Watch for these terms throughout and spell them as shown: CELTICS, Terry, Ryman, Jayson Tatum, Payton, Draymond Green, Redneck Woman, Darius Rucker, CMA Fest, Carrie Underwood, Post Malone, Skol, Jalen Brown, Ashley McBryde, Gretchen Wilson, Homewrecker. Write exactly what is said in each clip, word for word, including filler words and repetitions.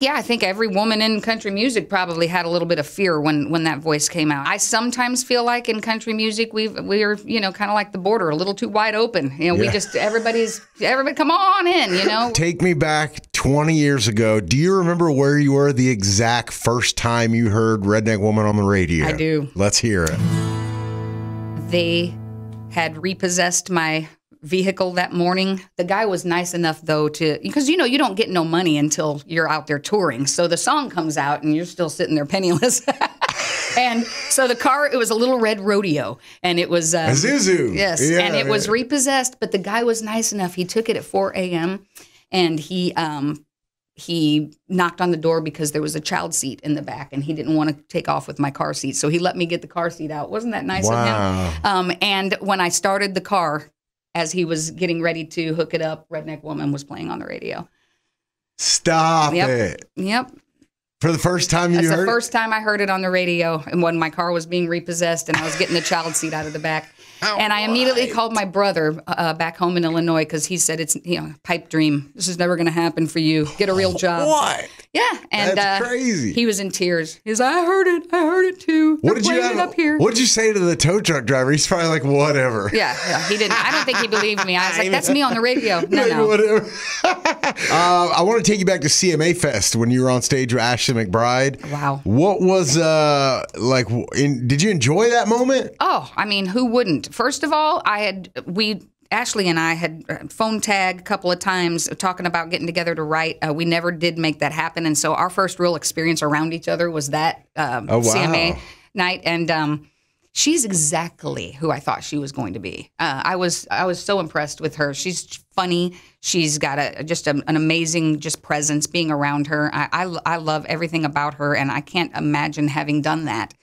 Yeah, I think every woman in country music probably had a little bit of fear when, when that voice came out. I sometimes feel like in country music we've we're you know kind of like the border, a little too wide open. You know, yeah. we just everybody's everybody come on in. You know, take me back twenty years ago. Do you remember where you were the exact first time you heard Redneck Woman on the radio? I do. Let's hear it. They had repossessed my vehicle that morning. The guy was nice enough though to, because you know you don't get no money until you're out there touring, so the song comes out and you're still sitting there penniless. And so the car, it was a little red Rodeo, and it was uh, Azuzu. Yes, yeah, and it yeah. was repossessed, but the guy was nice enough, he took it at four A M and he um he knocked on the door because there was a child seat in the back and he didn't want to take off with my car seat, so he let me get the car seat out. Wasn't that nice wow. of him? Um and when I started the car, as he was getting ready to hook it up, Redneck Woman was playing on the radio. Stop yep. it. Yep. For the first time you That's heard it? The first time I heard it on the radio, and when my car was being repossessed and I was getting the child seat out of the back. All and I immediately right. called my brother uh, back home in Illinois, because he said, it's, you know, pipe dream. This is never going to happen for you. Get a real job. What? Yeah. And That's uh, crazy. He was in tears. He's like, I heard it. I heard it too. What did you have, up here. What did you say to the tow truck driver? He's probably like, whatever. Yeah. yeah he didn't. I don't think he believed me. I was like, that's me on the radio. No, no. Whatever. uh, I want to take you back to C M A Fest when you were on stage with Ashley McBryde. Wow. What was, uh, like, in, did you enjoy that moment? Oh, I mean, who wouldn't? First of all, I had we Ashley and I had phone tag a couple of times talking about getting together to write. Uh, we never did make that happen, and so our first real experience around each other was that um, oh, wow. C M A night. And um, she's exactly who I thought she was going to be. Uh, I was I was so impressed with her. She's funny. She's got a just a, an amazing just presence being around her. I, I I love everything about her, and I can't imagine having done that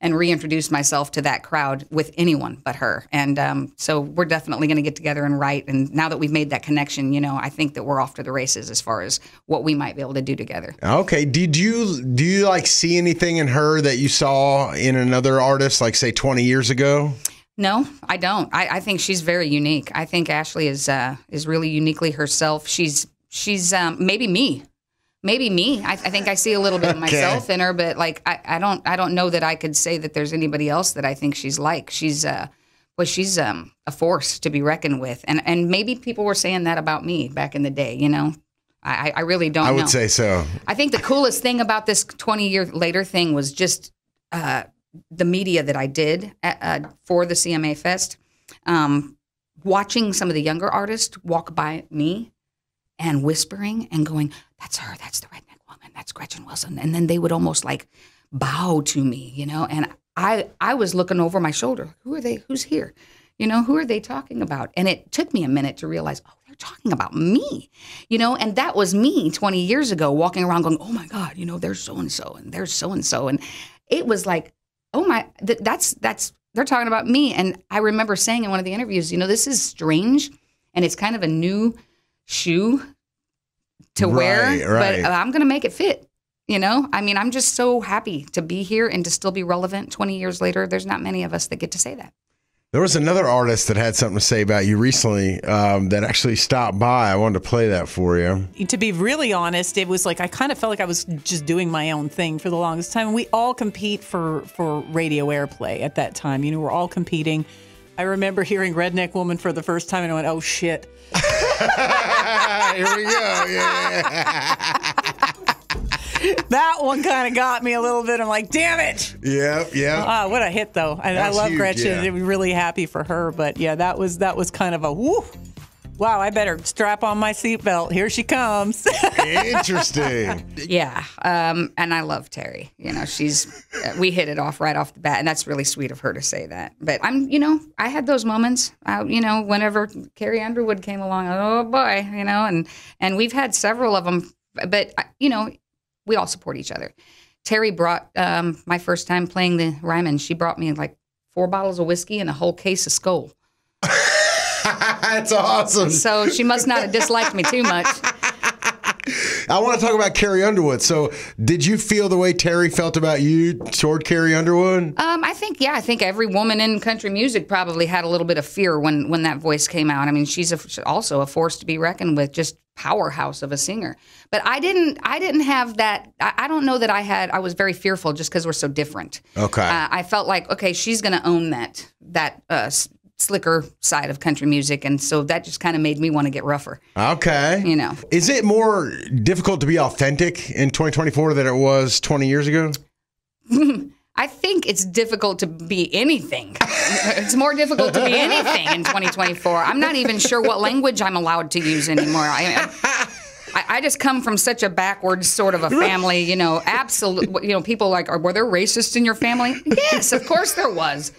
and reintroduce myself to that crowd with anyone but her. And um, so we're definitely going to get together and write. And now that we've made that connection, you know, I think that we're off to the races as far as what we might be able to do together. Okay. Did you, do you like see anything in her that you saw in another artist, like say twenty years ago? No, I don't. I, I think she's very unique. I think Ashley is, uh, is really uniquely herself. She's, she's um, maybe me. Maybe me. I, I think I see a little bit of myself okay. in her, but like I, I don't, I don't know that I could say that there's anybody else that I think she's like. She's, uh, well, she's um, a force to be reckoned with, and and maybe people were saying that about me back in the day. You know, I, I really don't. I would know. say so. I think the coolest thing about this twenty year later thing was just uh, the media that I did at, uh, for the C M A Fest. Um, watching some of the younger artists walk by me and whispering and going, that's her, that's the Redneck Woman, that's Gretchen Wilson. And then they would almost like bow to me, you know? And I I was looking over my shoulder. Who are they? Who's here? You know, who are they talking about? And it took me a minute to realize, oh, they're talking about me, you know? And that was me twenty years ago walking around going, oh my God, you know, there's so-and-so and there's so-and-so. And it was like, oh my, th that's, that's, they're talking about me. And I remember saying in one of the interviews, you know, this is strange and it's kind of a new shoe to right, wear, right. but I'm going to make it fit. You know, I mean, I'm just so happy to be here and to still be relevant twenty years later. There's not many of us that get to say that. There was another artist that had something to say about you recently um, that actually stopped by. I wanted to play that for you. To be really honest, it was like I kind of felt like I was just doing my own thing for the longest time. We all compete for, for radio airplay at that time. You know, we're all competing. I remember hearing Redneck Woman for the first time and I went, oh, shit. Here we go. Yeah. That one kind of got me a little bit. I'm like, damn it. Yeah, yeah. Ah, what a hit, though. And I love huge, Gretchen. Yeah. I'm really happy for her. But, yeah, that was that was kind of a, woo. Wow, I better strap on my seatbelt. Here she comes. Interesting. Yeah, um, and I love Terry. You know, she's, we hit it off right off the bat, and that's really sweet of her to say that. But I'm, you know, I had those moments, I, you know, whenever Carrie Underwood came along, oh boy, you know, and, and we've had several of them, but, you know, we all support each other. Terry brought, um, my first time playing the Ryman, she brought me like four bottles of whiskey and a whole case of Skol. That's awesome. So she must not have disliked me too much. I want to talk about Carrie Underwood. So did you feel the way Terry felt about you toward Carrie Underwood? Um, I think, yeah, I think every woman in country music probably had a little bit of fear when, when that voice came out. I mean, she's a, also a force to be reckoned with, just powerhouse of a singer. But I didn't, I didn't have that. I, I don't know that I had, I was very fearful just because we're so different. Okay. Uh, I felt like, okay, she's going to own that, that, uh, slicker side of country music, and so that just kind of made me want to get rougher. Okay. You know. Is it more difficult to be authentic in twenty twenty-four than it was twenty years ago? I think it's difficult to be anything. It's more difficult to be anything in twenty twenty-four. I'm not even sure what language I'm allowed to use anymore. I, I, I just come from such a backwards sort of a family, you know, absolute, you know, people like, are, were there racists in your family? Yes, of course there was.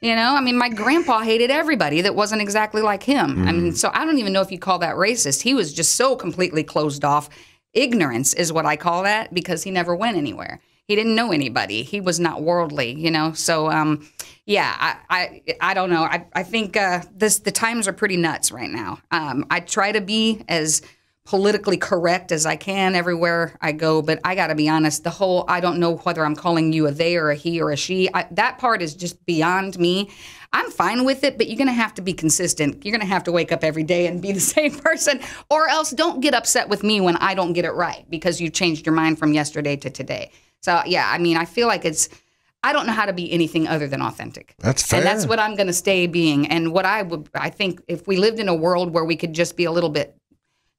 You know, I mean, my grandpa hated everybody that wasn't exactly like him. Mm. I mean, so I don't even know if you call that racist. He was just so completely closed off. Ignorance is what I call that, because he never went anywhere. He didn't know anybody. He was not worldly, you know. So, um, yeah, I, I, I don't know. I, I think uh, this the times are pretty nuts right now. Um, I try to be as politically correct as I can everywhere I go, but I got to be honest, the whole, I don't know whether I'm calling you a they or a he or a she, I, that part is just beyond me. I'm fine with it, but you're going to have to be consistent. You're going to have to wake up every day and be the same person, or else don't get upset with me when I don't get it right because you changed your mind from yesterday to today. So yeah, I mean, I feel like it's, I don't know how to be anything other than authentic. That's fair. And that's what I'm going to stay being. And what I would, I think if we lived in a world where we could just be a little bit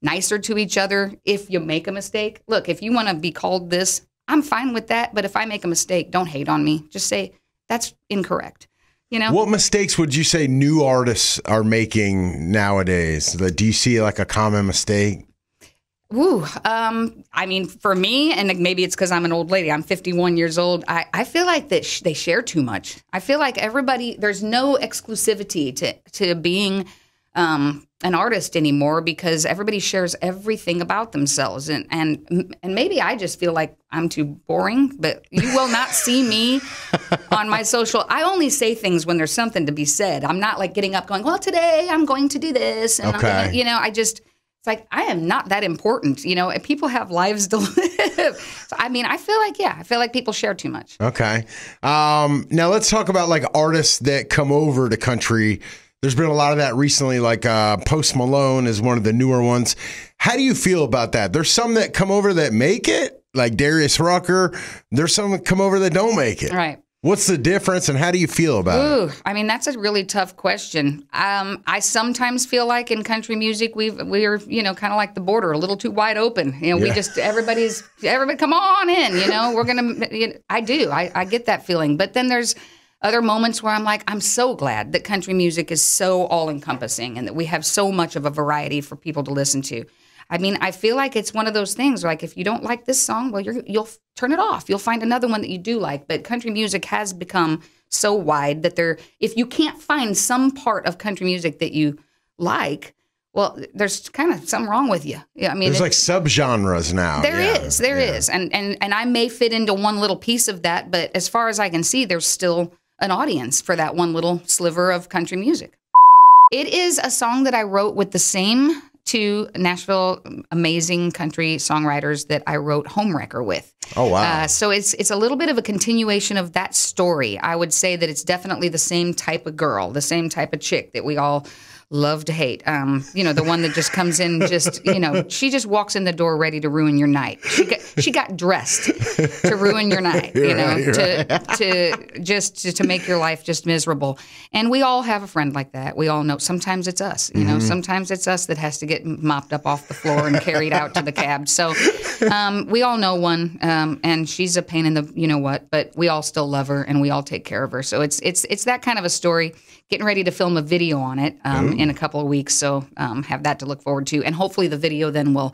nicer to each other, if you make a mistake. Look, if you want to be called this, I'm fine with that. But if I make a mistake, don't hate on me. Just say, that's incorrect. You know? What mistakes would you say new artists are making nowadays? Do you see like a common mistake? Ooh, um, I mean, for me, and maybe it's because I'm an old lady, I'm fifty-one years old, I, I feel like that sh they share too much. I feel like everybody, there's no exclusivity to, to being um, an artist anymore, because everybody shares everything about themselves. And, and, and maybe I just feel like I'm too boring, but you will not see me on my social. I only say things when there's something to be said. I'm not like getting up going, well, today I'm going to do this. And okay. I'm gonna, you know, I just, it's like, I am not that important. You know, if people have lives to live. So, I mean, I feel like, yeah, I feel like people share too much. Okay. Um, now let's talk about like artists that come over to country. There's been a lot of that recently, like uh, Post Malone is one of the newer ones. How do you feel about that? There's some that come over that make it, like Darius Rucker. There's some that come over that don't make it. Right. What's the difference, and how do you feel about Ooh, it? I mean, that's a really tough question. Um, I sometimes feel like in country music, we've, we're, you know, kind of like the border, a little too wide open. You know, yeah. we just, everybody's, everybody, come on in, you know, we're going to, you know, I do, I, I get that feeling. But then there's other moments where I'm like, I'm so glad that country music is so all-encompassing and that we have so much of a variety for people to listen to. I mean, I feel like it's one of those things, like if you don't like this song, well, you're, you'll turn it off. You'll find another one that you do like. But country music has become so wide that there, if you can't find some part of country music that you like, well, there's kind of something wrong with you. Yeah, I mean, there's like subgenres now. There yeah. is, there yeah. is. And, and, and I may fit into one little piece of that, but as far as I can see, there's still an audience for that one little sliver of country music. It is a song that I wrote with the same two Nashville amazing country songwriters that I wrote Homewrecker with. Oh, wow. Uh, so it's it's a little bit of a continuation of that story. I would say that it's definitely the same type of girl, the same type of chick that we all love to hate. Um, you know, the one that just comes in, just, you know, she just walks in the door ready to ruin your night. She got, she got dressed to ruin your night, you're you know, right, to, right. to just to, to make your life just miserable. And we all have a friend like that. We all know sometimes it's us, you mm-hmm. know, sometimes it's us that has to get mopped up off the floor and carried out to the cab. So um, we all know one, um, and she's a pain in the, you know what, but we all still love her and we all take care of her. So it's, it's, it's that kind of a story. Getting ready to film a video on it um, in a couple of weeks, so um, have that to look forward to, and hopefully the video then will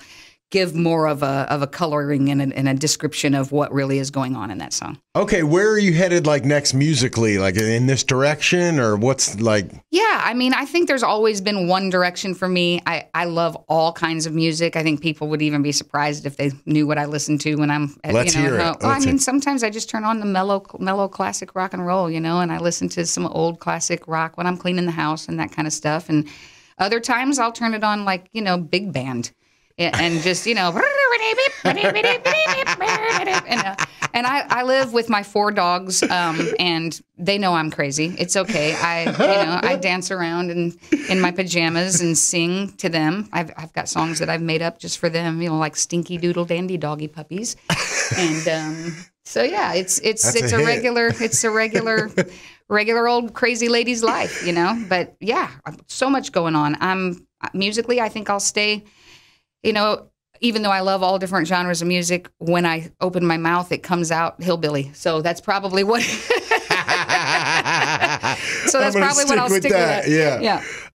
give more of a of a coloring and a, and a description of what really is going on in that song. Okay, where are you headed, like next musically, like in this direction, or what's like? Yeah, I mean, I think there's always been one direction for me. I I love all kinds of music. I think people would even be surprised if they knew what I listen to when I'm. At, Let's you know, hear it. Well, Let's I mean, it. sometimes I just turn on the mellow mellow classic rock and roll, you know, and I listen to some old classic rock when I'm cleaning the house and that kind of stuff. And other times I'll turn it on like, you know, big band. And just, you know, and, uh, and I, I live with my four dogs, um, and they know I'm crazy. It's okay. I, you know, I dance around and in my pajamas and sing to them. I've, I've got songs that I've made up just for them, you know, like Stinky Doodle Dandy Doggy Puppies. And, um, so yeah, it's, it's, That's it's a, a regular, it's a regular, regular old crazy lady's life, you know, but yeah, so much going on. I'm musically, I think I'll stay, you know, even though I love all different genres of music, when I open my mouth, it comes out hillbilly. So that's probably what. so that's probably what I'll stick with. That. with. Yeah. Yeah.